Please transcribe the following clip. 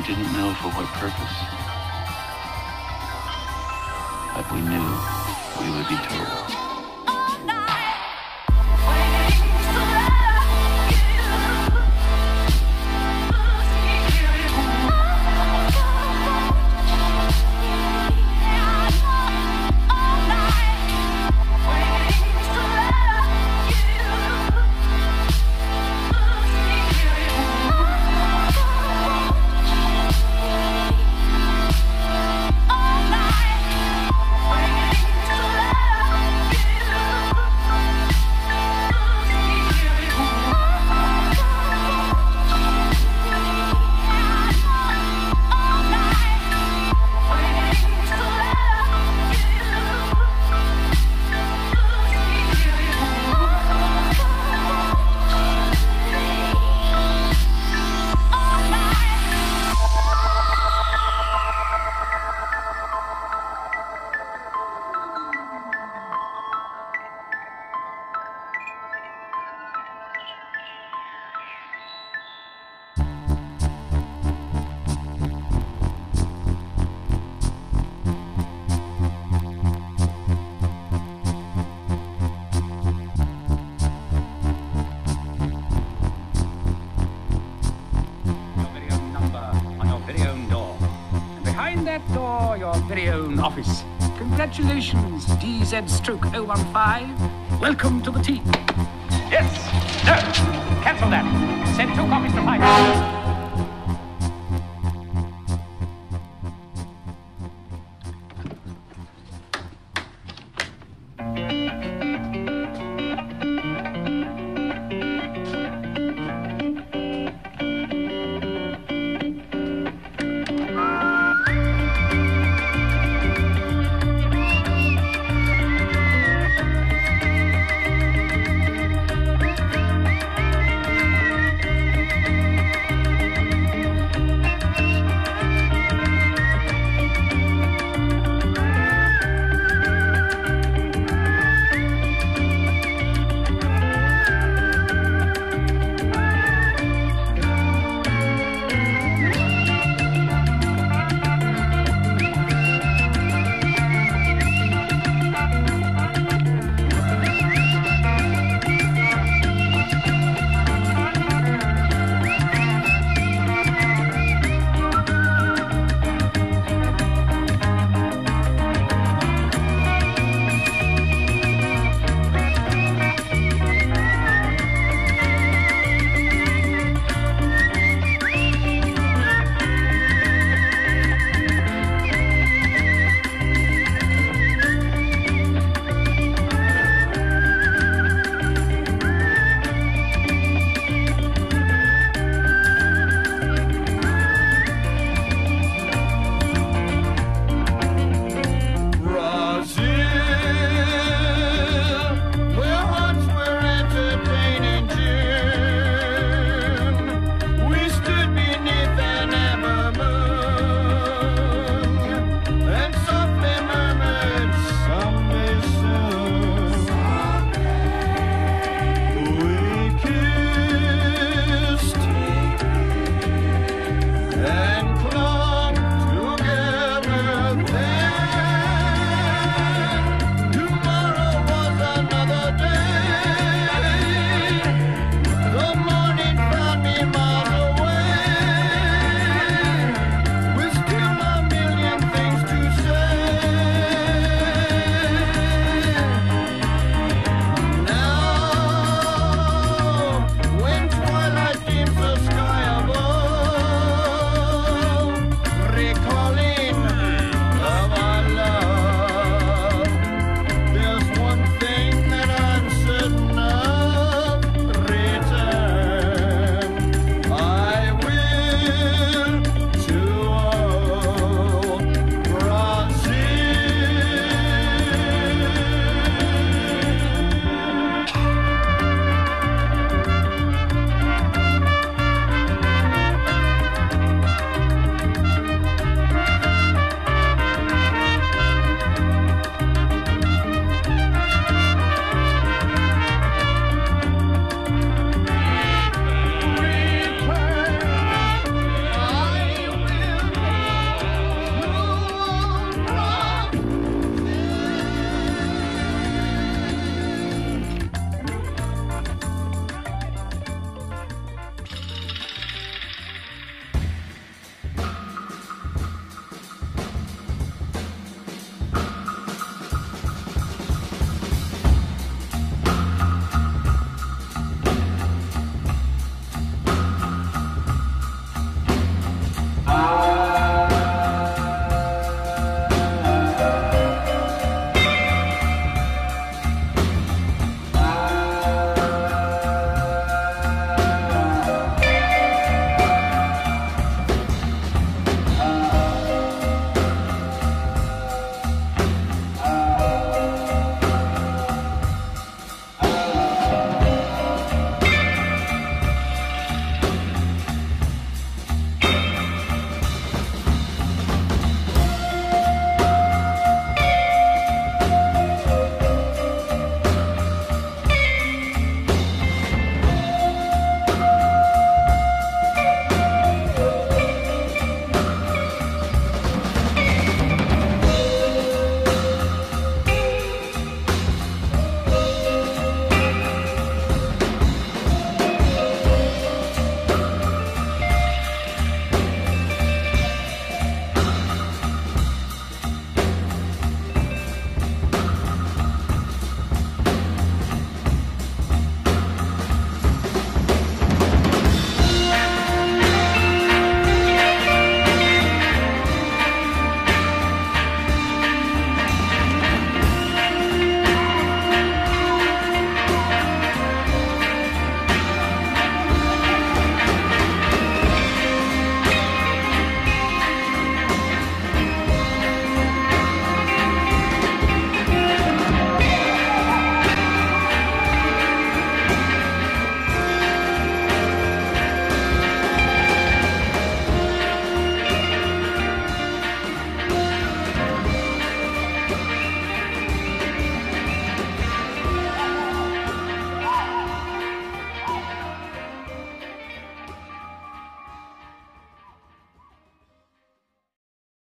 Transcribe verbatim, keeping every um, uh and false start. We didn't know for what purpose, but we knew we would be told. Office. Congratulations, D Z stroke oh one five. Welcome to the team. Yes. No. Cancel that. Send two copies to Mike.